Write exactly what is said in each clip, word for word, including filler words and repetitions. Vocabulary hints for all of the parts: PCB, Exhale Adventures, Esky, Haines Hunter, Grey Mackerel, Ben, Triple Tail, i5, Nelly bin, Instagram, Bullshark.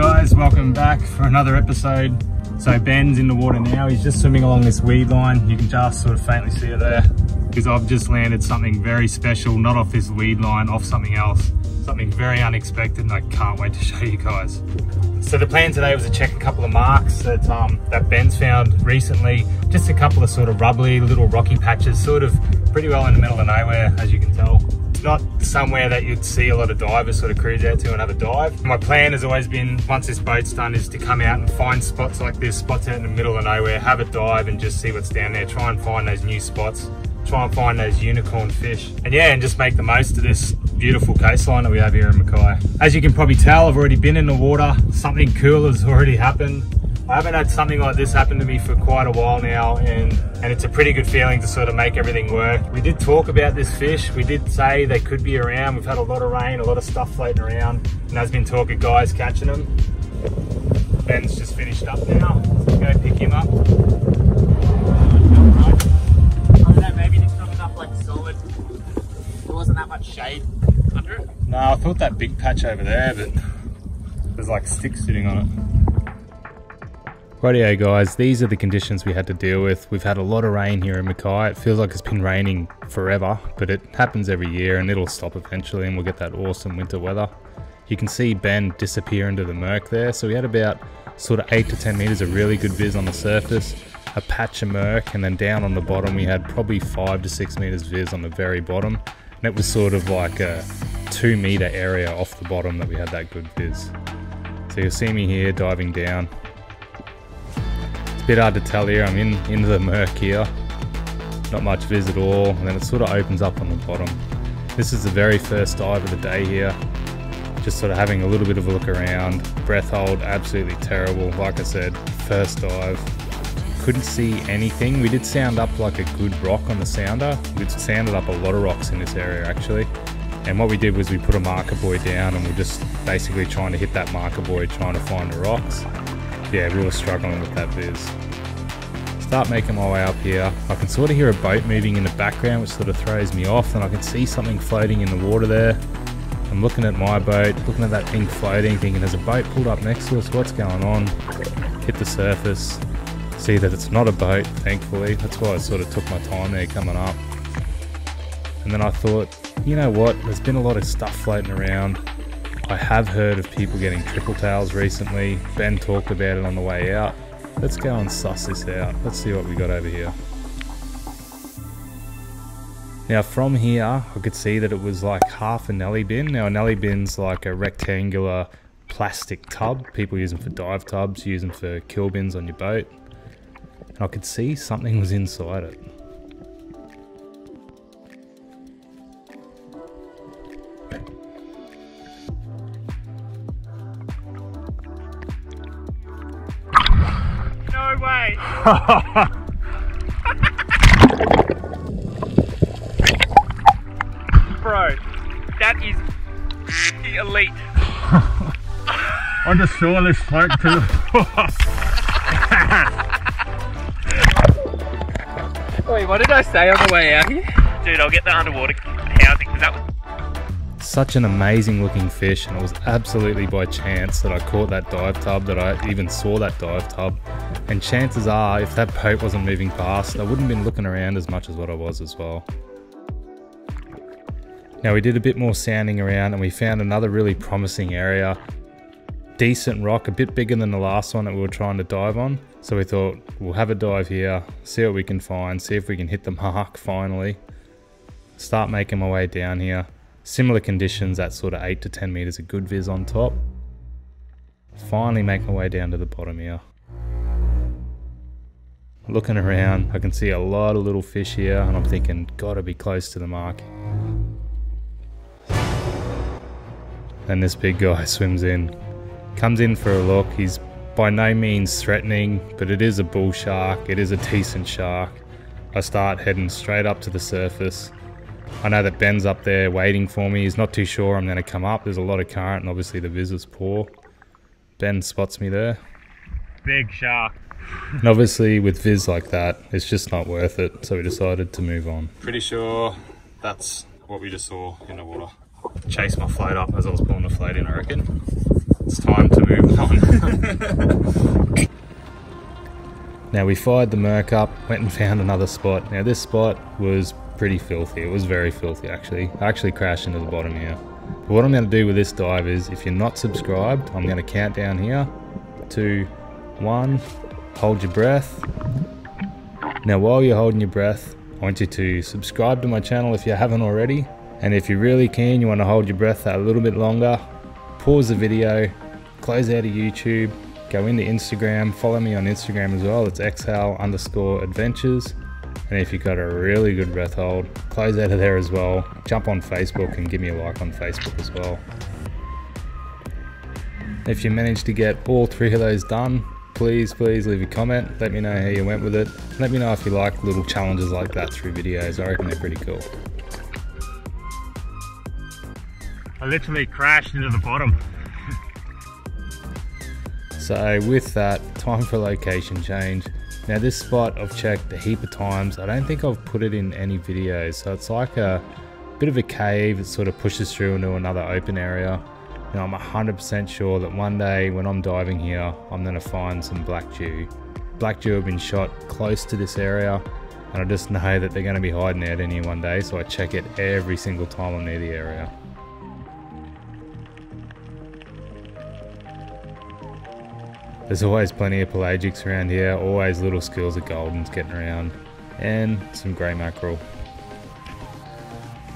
guys, welcome back for another episode. So Ben's in the water now. He's just swimming along this weed line. You can just sort of faintly see it there because I've just landed something very special, not off this weed line, off something else, something very unexpected, and I can't wait to show you guys. So the plan today was to check a couple of marks that um, that Ben's found recently, just a couple of sort of rubbly little rocky patches, sort of pretty well in the middle of nowhere, as you can tell. Not somewhere that you'd see a lot of divers sort of cruise out to and have a dive. My plan has always been, once this boat's done, is to come out and find spots like this, spots out in the middle of nowhere, have a dive and just see what's down there, try and find those new spots, try and find those unicorn fish. And yeah, and just make the most of this beautiful coastline that we have here in Mackay. As you can probably tell, I've already been in the water. Something cool has already happened. I haven't had something like this happen to me for quite a while now, and, and it's a pretty good feeling to sort of make everything work. We did talk about this fish. We did say they could be around. We've had a lot of rain, a lot of stuff floating around, and there's been talk of guys catching them. Ben's just finished up now. Let's go pick him up. I don't know, maybe just not enough like solid. There wasn't that much shade under it. No, I thought that big patch over there, but there's like sticks sitting on it. Rightio guys, these are the conditions we had to deal with. We've had a lot of rain here in Mackay. It feels like it's been raining forever, but it happens every year and it'll stop eventually and we'll get that awesome winter weather. You can see Ben disappear into the murk there. So we had about sort of eight to ten meters of really good viz on the surface, a patch of murk, and then down on the bottom we had probably five to six meters viz on the very bottom. And it was sort of like a two meter area off the bottom that we had that good viz. So you'll see me here diving down. Bit hard to tell here, I'm in into the murk here, not much viz at all, and then it sort of opens up on the bottom. This is the very first dive of the day here, just sort of having a little bit of a look around. Breath hold absolutely terrible, like I said, first dive, couldn't see anything. We did sound up like a good rock on the sounder. We sounded up a lot of rocks in this area actually, and what we did was we put a marker buoy down and we're just basically trying to hit that marker buoy, trying to find the rocks. Yeah, we were struggling with that viz. Start making my way up here. I can sort of hear a boat moving in the background, which sort of throws me off, and I can see something floating in the water there. I'm looking at my boat, looking at that thing floating, thinking there's a boat pulled up next to us, what's going on? Hit the surface, see that it's not a boat, thankfully. That's why I sort of took my time there coming up. And then I thought, you know what, there's been a lot of stuff floating around. I have heard of people getting triple tails recently. Ben talked about it on the way out. Let's go and suss this out. Let's see what we got over here. Now from here, I could see that it was like half a Nelly bin. Now a Nelly bin's like a rectangular plastic tub. People use them for dive tubs, use them for kill bins on your boat. And I could see something was inside it. Way. Bro, that is elite. I just saw this float to the Wait, what did I say on the way out here? Dude, I'll get the underwater housing because that was such an amazing looking fish, and it was absolutely by chance that I caught that dive tub, that I even saw that dive tub. And chances are, if that boat wasn't moving past, I wouldn't have been looking around as much as what I was as well. Now we did a bit more sounding around and we found another really promising area. Decent rock, a bit bigger than the last one that we were trying to dive on. So we thought, we'll have a dive here, see what we can find, see if we can hit the mark finally. Start making my way down here. Similar conditions, that sort of eight to ten meters of good viz on top. Finally make my way down to the bottom here. Looking around, I can see a lot of little fish here, and I'm thinking, gotta be close to the mark. Then this big guy swims in, comes in for a look. He's by no means threatening, but it is a bull shark, it is a decent shark. I start heading straight up to the surface. I know that Ben's up there waiting for me. He's not too sure I'm gonna come up. There's a lot of current, and obviously the viz is poor. Ben spots me there. Big shark. And obviously with viz like that, it's just not worth it, so we decided to move on. Pretty sure that's what we just saw in the water. Chased my float up as I was pulling the float in, I reckon. it's time to move on. Now we fired the murk up, went and found another spot. Now this spot was pretty filthy. It was very filthy actually. I actually crashed into the bottom here. But what I'm going to do with this dive is, if you're not subscribed, I'm going to count down here. Two, one, hold your breath. Now while you're holding your breath, I want you to subscribe to my channel if you haven't already. And if you're really keen, you want to hold your breath a little bit longer, pause the video, close out of YouTube, go into Instagram, follow me on Instagram as well. It's exhale underscore adventures. And if you've got a really good breath hold, close out of there as well. Jump on Facebook and give me a like on Facebook as well. If you manage to get all three of those done, please, please leave a comment. Let me know how you went with it. Let me know if you like little challenges like that through videos. I reckon they're pretty cool. I literally crashed into the bottom. So with that, time for location change. Now this spot I've checked a heap of times. I don't think I've put it in any videos. So it's like a bit of a cave that sort of pushes through into another open area. Now I'm one hundred percent sure that one day when I'm diving here, I'm gonna find some black dew. Black dew have been shot close to this area, and I just know that they're gonna be hiding out in here one day, so I check it every single time I'm near the area. There's always plenty of pelagics around here, always little schools of goldens getting around, and some grey mackerel.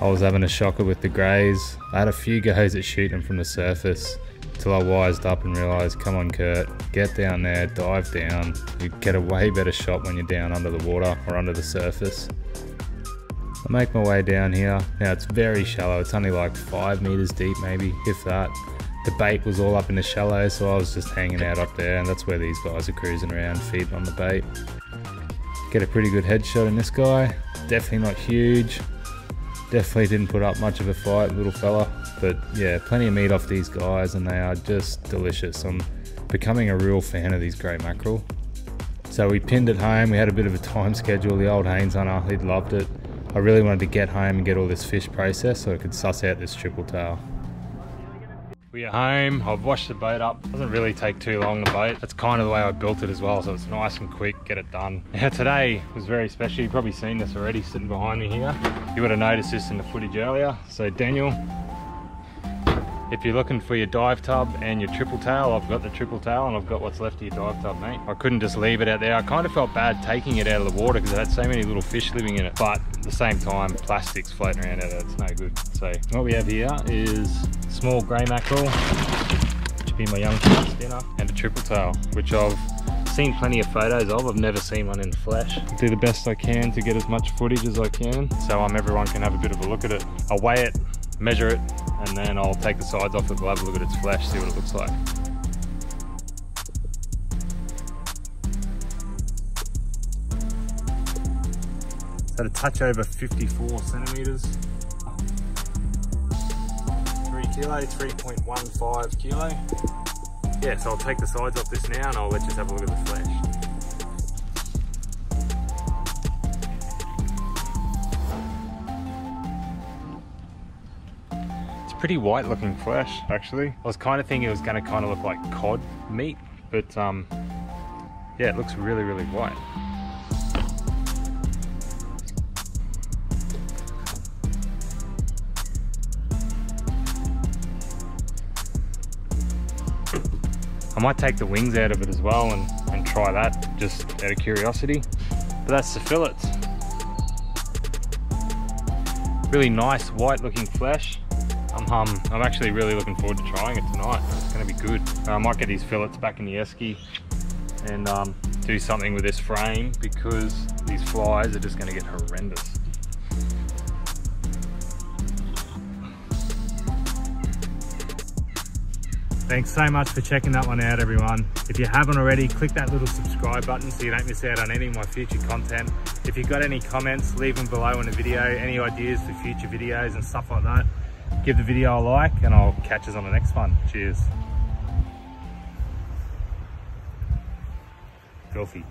I was having a shocker with the greys. I had a few goes at shooting from the surface till I wised up and realised, come on Kurt, get down there, dive down. You get a way better shot when you're down under the water or under the surface. I make my way down here. Now it's very shallow, it's only like five metres deep maybe, if that. The bait was all up in the shallow, so I was just hanging out up there, and that's where these guys are cruising around, feeding on the bait. Get a pretty good headshot in this guy. Definitely not huge. Definitely didn't put up much of a fight, little fella. But yeah, plenty of meat off these guys, and they are just delicious. I'm becoming a real fan of these grey mackerel. So we pinned it home. We had a bit of a time schedule. The old Haines Hunter, he'd loved it. I really wanted to get home and get all this fish processed so I could suss out this triple tail. We are home, I've washed the boat up. Doesn't really take too long, the boat. That's kind of the way I built it as well, so it's nice and quick, get it done. Now today was very special. You've probably seen this already sitting behind me here. You would have noticed this in the footage earlier. So Daniel, if you're looking for your dive tub and your triple tail, I've got the triple tail and I've got what's left of your dive tub, mate. I couldn't just leave it out there. I kind of felt bad taking it out of the water because it had so many little fish living in it. But at the same time, plastic's floating around out there, it's no good. So what we have here is small grey mackerel, which would be my young shark's dinner, and a triple tail, which I've seen plenty of photos of. I've never seen one in the flesh. I do the best I can to get as much footage as I can, so um, everyone can have a bit of a look at it. I'll weigh it, measure it, and then I'll take the sides off it, we'll have a look at its flesh, see what it looks like. It's had a touch over fifty-four centimetres. Kilo, three point one five kilo. Yeah, so I'll take the sides off this now and I'll let you have a look at the flesh. It's pretty white looking flesh actually. I was kind of thinking it was going to kind of look like cod meat, but um, yeah, it looks really, really white. I might take the wings out of it as well and, and try that, just out of curiosity. But that's the fillets. Really nice white looking flesh. I'm, um, I'm actually really looking forward to trying it tonight. It's gonna be good. I might get these fillets back in the esky and um, do something with this frame because these flies are just gonna get horrendous. Thanks so much for checking that one out, everyone. If you haven't already, click that little subscribe button so you don't miss out on any of my future content. If you've got any comments, leave them below in the video, any ideas for future videos and stuff like that. Give the video a like and I'll catch us on the next one. Cheers. Filthy.